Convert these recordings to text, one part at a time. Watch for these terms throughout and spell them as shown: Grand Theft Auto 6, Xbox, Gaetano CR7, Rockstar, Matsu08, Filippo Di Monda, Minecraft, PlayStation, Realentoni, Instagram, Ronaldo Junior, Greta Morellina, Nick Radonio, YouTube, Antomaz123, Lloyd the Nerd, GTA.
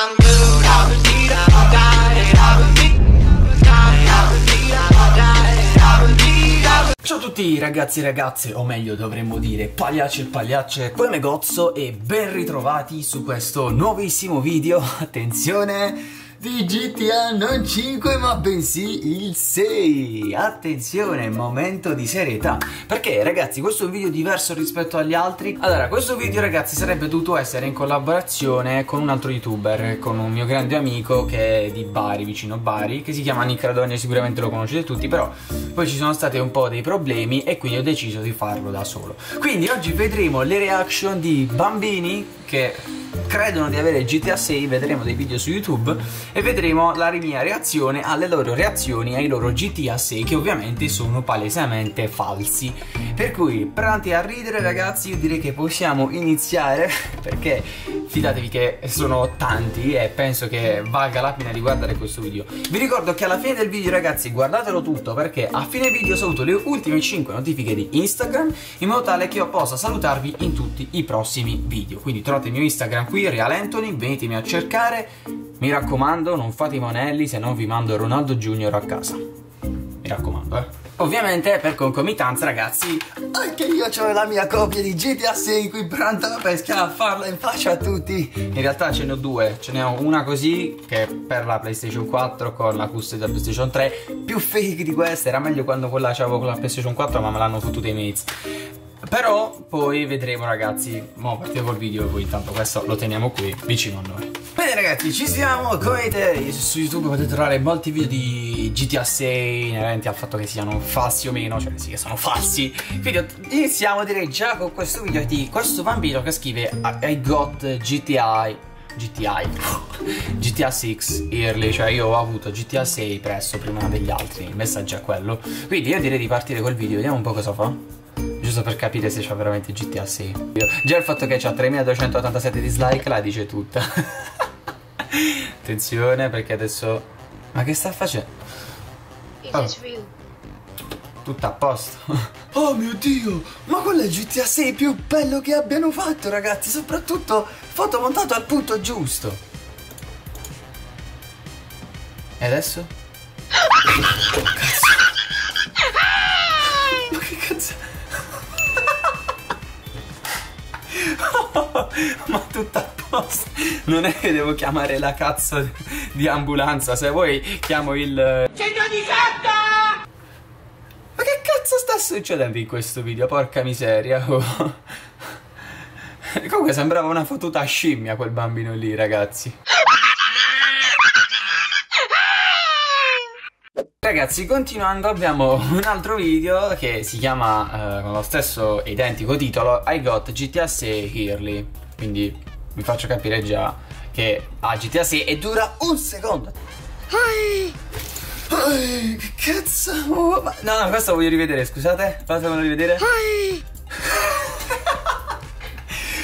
Ciao a tutti ragazzi e ragazze, o meglio dovremmo dire pagliacci e pagliacce, come Gozzo, e ben ritrovati su questo nuovissimo video, attenzione, di GTA non 5 ma bensì il 6. Attenzione, momento di serietà, perché ragazzi questo è un video diverso rispetto agli altri. Allora, questo video ragazzi sarebbe dovuto essere in collaborazione con un altro youtuber, con un mio grande amico che è di Bari, vicino Bari, che si chiama Nick Radonio, sicuramente lo conoscete tutti, però poi ci sono stati un po' dei problemi e quindi ho deciso di farlo da solo. Quindi oggi vedremo le reaction di bambini che credono di avere GTA 6, vedremo dei video su YouTube e vedremo la mia reazione alle loro reazioni ai loro GTA 6, che ovviamente sono palesemente falsi. Per cui, pronti a ridere ragazzi, io direi che possiamo iniziare, perché fidatevi che sono tanti e penso che valga la pena di guardare questo video. Vi ricordo che alla fine del video ragazzi guardatelo tutto, perché a fine video saluto le ultime 5 notifiche di Instagram, in modo tale che io possa salutarvi in tutti i prossimi video. Quindi trovate il mio Instagram qui, Realentoni, venitemi a cercare. Mi raccomando, non fate i monelli, se no vi mando Ronaldo Junior a casa. Mi raccomando, eh. Ovviamente per concomitanza ragazzi, anche io ho la mia copia di GTA 6 qui pronta la pesca a farla in faccia a tutti. In realtà ce ne ho due, ce ne ho una così che è per la PlayStation 4 con la custodia PlayStation 3, più fake di questa, era meglio quando quella c'avevo con la PlayStation 4 ma me l'hanno fottuta i mates. Però poi vedremo ragazzi, mo partiamo col video e poi intanto questo lo teniamo qui vicino a noi. Bene ragazzi, ci siamo, come vedete su YouTube potete trovare molti video di GTA 6 inerenti al fatto che siano falsi o meno, cioè sì che sono falsi. Quindi iniziamo direi già con questo video di questo bambino che scrive I got GTA 6 early, cioè io ho avuto GTA 6 presto, prima degli altri, il messaggio è quello. Quindi io direi di partire col video, vediamo un po' cosa fa, giusto per capire se c'ha veramente GTA 6. Già il fatto che c'ha 3287 dislike la dice tutta. Attenzione, perché adesso, ma che sta facendo? Oh. Tutto a posto. Oh mio Dio, ma quello è il GTA 6 più bello che abbiano fatto ragazzi, soprattutto fotomontato al punto giusto. E adesso? Ma che cazzo? Ma tutto a posto. Non è che devo chiamare la cazzo di ambulanza. Se vuoi chiamo il 118. Ma che cazzo sta succedendo in questo video? Porca miseria, oh. Comunque sembrava una fottuta scimmia quel bambino lì ragazzi. Ragazzi, continuando, abbiamo un altro video che si chiama con lo stesso identico titolo I got GTA 6 early. Quindi vi faccio capire già che ha GTA 6 e dura un secondo. Che cazzo? Oh, ma... No, questo lo voglio rivedere, scusate. Fatemelo rivedere.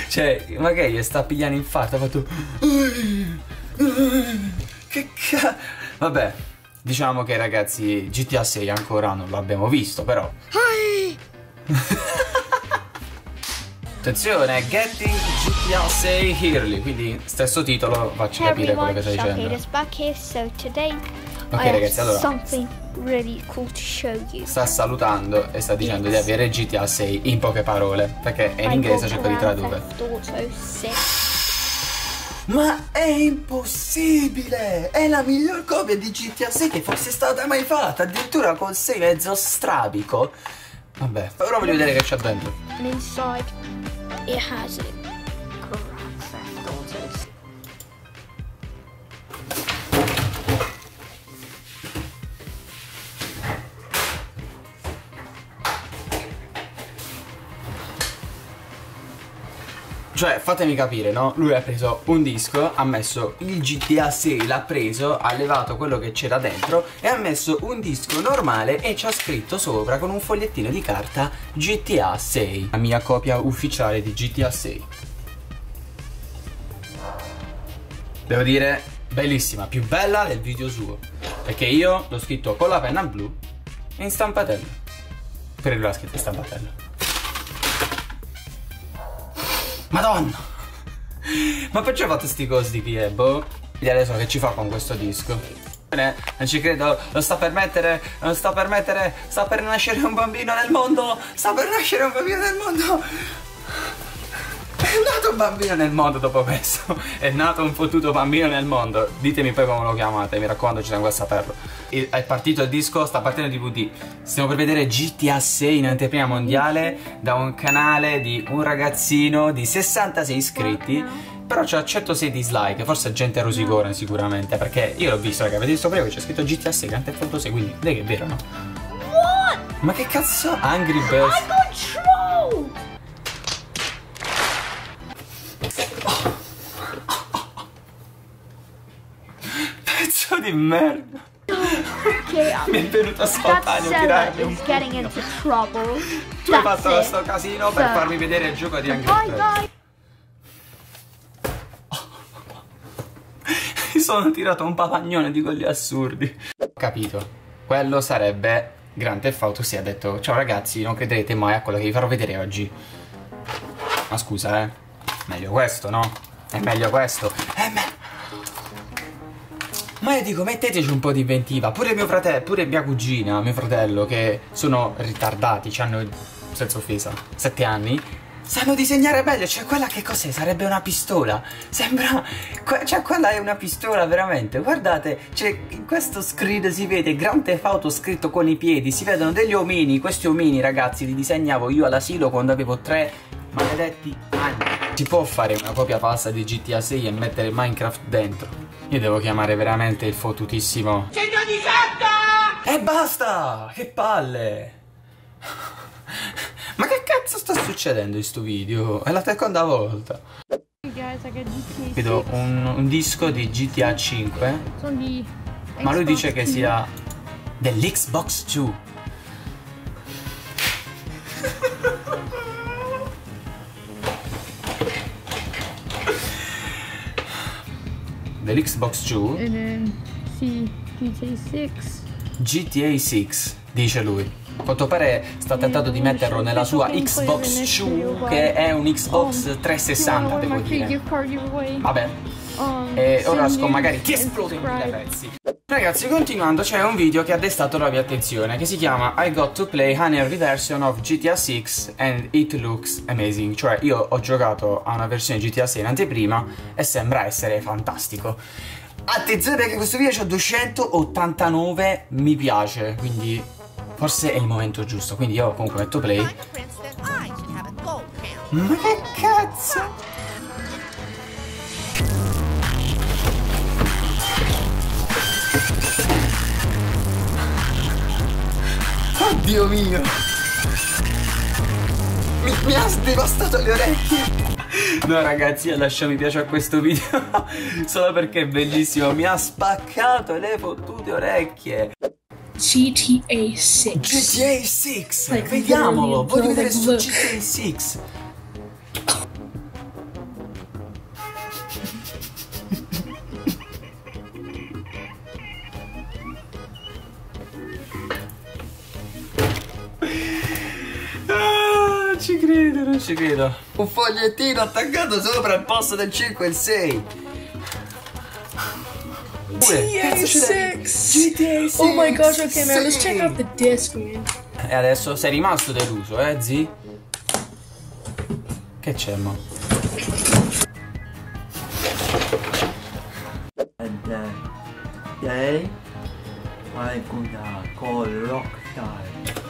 Cioè, ma che gli sta pigliando infarto? Ha fatto... Che cazzo? Vabbè. Diciamo che ragazzi GTA 6 ancora non l'abbiamo visto, però attenzione, Getting GTA 6 Early, quindi stesso titolo, facci capire quello che stai dicendo. Ok ragazzi, allora really cool to show you. Sta salutando e sta dicendo di avere GTA 6 in poche parole, perché è in inglese, cerco di tradurre. Ma è impossibile! È la miglior copia di GTA 6 che fosse stata mai fatta, addirittura col 6 mezzo strabico. Vabbè, però voglio vedere che c'è dentro. Cioè, fatemi capire, no? Lui ha preso un disco, ha messo il GTA 6, l'ha preso, ha levato quello che c'era dentro e ha messo un disco normale e ci ha scritto sopra con un fogliettino di carta GTA 6. La mia copia ufficiale di GTA 6. Devo dire, bellissima, più bella del video suo, perché io l'ho scritto con la penna blu e in stampatello. Per lui l'ha scritto in stampatello. Madonna! Ma perciò fate sti cosi di chi è, boh? Vediamo adesso che ci fa con questo disco. Non ci credo, lo sta per mettere, non sta per mettere, sta per nascere un bambino nel mondo, sta per nascere un bambino nel mondo. È nato un bambino nel mondo dopo questo, è nato un fottuto bambino nel mondo. Ditemi poi come lo chiamate, mi raccomando, ci tengo a saperlo. È partito il disco, sta partendo il DVD. Stiamo per vedere GTA 6 in anteprima mondiale da un canale di un ragazzino di 66 iscritti. Però c'è 106 dislike, forse gente rosicona sicuramente, perché io l'ho visto, ragazzi, avete visto prima che c'è scritto GTA 6, Antemporto 6, quindi vedete che è vero, no? What? Ma che cazzo? Angry Birds. Pezzo di merda. Mi è venuto a spontaneo tirarmi un pugno. Tu hai fatto questo casino per farmi vedere il gioco di Angry Birds. Sono tirato un papagnone di quelli assurdi. Ho capito, quello sarebbe Grand Theft Auto. Si ha detto: ciao ragazzi, non crederete mai a quello che vi farò vedere oggi. Ma scusa, meglio questo, no? È meglio questo. Ma io dico, metteteci un po' di inventiva. Pure mio fratello, pure mia cugina, mio fratello, che sono ritardati, hanno, senza offesa, 7 anni. Sanno disegnare meglio, cioè quella che cos'è? Sarebbe una pistola. Sembra... cioè quella è una pistola veramente. Guardate, cioè in questo screen si vede Grand Theft Auto scritto con i piedi. Si vedono degli omini, questi omini ragazzi li disegnavo io all'asilo quando avevo 3 maledetti anni. Si può fare una copia falsa di GTA 6 e mettere Minecraft dentro? Io devo chiamare veramente il fottutissimo 118! E basta! Che palle! Ma che cazzo sta succedendo in sto video? È la seconda volta. Vedo un disco di GTA 5. Ma lui dice che sia dell'Xbox 2. Dell'Xbox 2? Sì, GTA 6 dice lui. A quanto pare sta tentando di metterlo nella sua Xbox 2, che è un Xbox 360, devo dire. Vabbè. E ora magari ti esplode in mille pezzi. Ragazzi, continuando, c'è un video che ha destato la mia attenzione, che si chiama I Got to Play an Early Version of GTA 6 and It Looks Amazing. Cioè, io ho giocato a una versione di GTA 6 in anteprima e sembra essere fantastico. Attenzione, perché questo video c'ha 289 mi piace, quindi... forse è il momento giusto, quindi io comunque metto play. Ma che cazzo? Oddio mio! Mi ha devastato le orecchie! No ragazzi, io lascio mi piace a questo video solo perché è bellissimo, mi ha spaccato le fottute orecchie! GTA 6. GTA 6. Like, vediamolo. Voglio vedere su GTA 6. Ah, ci credo, non ci credo. Un fogliettino attaccato sopra al posto del 5 e il 6. GTA 6. Oh my gosh, ok man, let's check out the disc, man. E adesso sei rimasto deluso, zi? Che c'è, ma?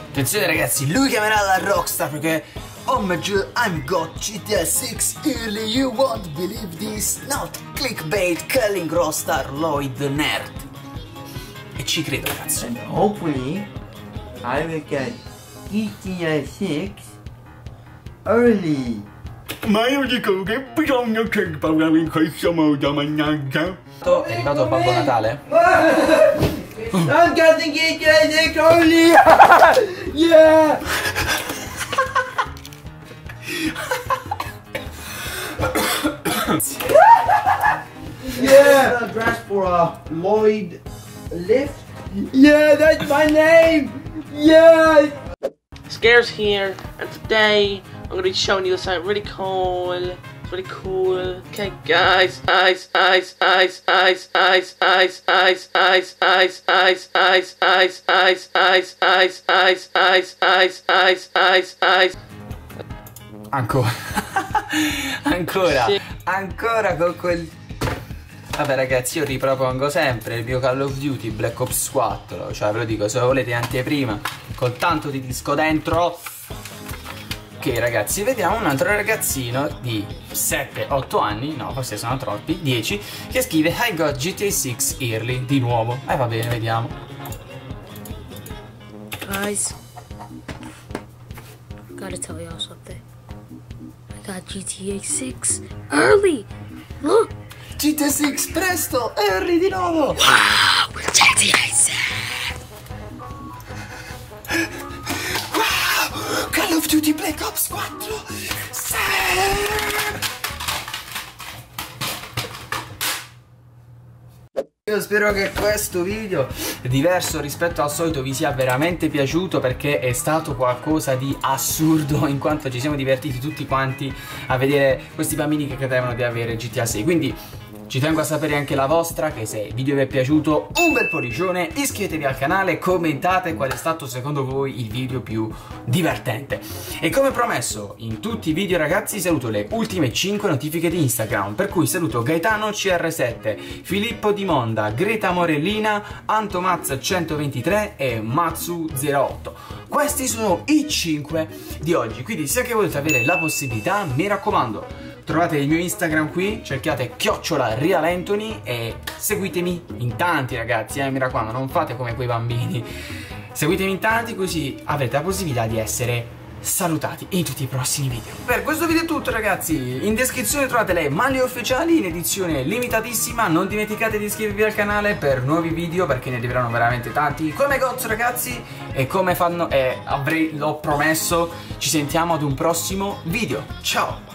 Attenzione ragazzi, lui chiamerà la Rockstar perché... oh my god, I've got GTA 6 early, you won't believe this. Not clickbait, calling Rockstar Lloyd the Nerd. E ci credo, cazzo. And hopefully, I will get GTA 6 early. Ma io dico che bisogna che parliamo in questo modo, mannaggia. È arrivato Babbo Natale? I'm getting GTA 6 early! Yeah! Yeah, the address for Lloyd Lift. Yeah, that's my name. Yeah. Scare's here, and today I'm gonna be showing you something really cool. It's really cool. Okay, guys. Ancora. Ancora. Sì. Ancora con quel... Vabbè ragazzi, io ripropongo sempre il mio Call of Duty Black Ops 4. Cioè ve lo dico, se lo volete anteprima, con tanto di disco dentro. Ok ragazzi, vediamo un altro ragazzino di 7-8 anni, no forse sono troppi, 10, che scrive I got GTA 6 early, di nuovo. Va bene, vediamo. Guys, I gotta tell y'all something. I got GTA 6 early, look. GTA 6, presto, early di nuovo. Wow, GTA 6. Wow, Call of Duty Black Ops 4. Sì. Io spero che questo video, diverso rispetto al solito, vi sia veramente piaciuto, perché è stato qualcosa di assurdo, in quanto ci siamo divertiti tutti quanti a vedere questi bambini che credevano di avere GTA 6. Quindi ci tengo a sapere anche la vostra, che se il video vi è piaciuto un bel pollicione, iscrivetevi al canale, commentate qual è stato secondo voi il video più divertente. E come promesso in tutti i video ragazzi saluto le ultime 5 notifiche di Instagram, per cui saluto Gaetano CR7, Filippo Di Monda, Greta Morellina, Antomaz123 e Matsu08. Questi sono i 5 di oggi, quindi se anche volete avere la possibilità, mi raccomando, trovate il mio Instagram qui, cerchiate @Realentoni e seguitemi in tanti ragazzi, mi raccomando, non fate come quei bambini. Seguitemi in tanti, così avrete la possibilità di essere salutati in tutti i prossimi video. Per questo video è tutto ragazzi, in descrizione trovate le maglie ufficiali in edizione limitatissima, non dimenticate di iscrivervi al canale per nuovi video, perché ne arriveranno veramente tanti, come gozzo ragazzi, e come fanno, l'ho promesso, ci sentiamo ad un prossimo video, ciao!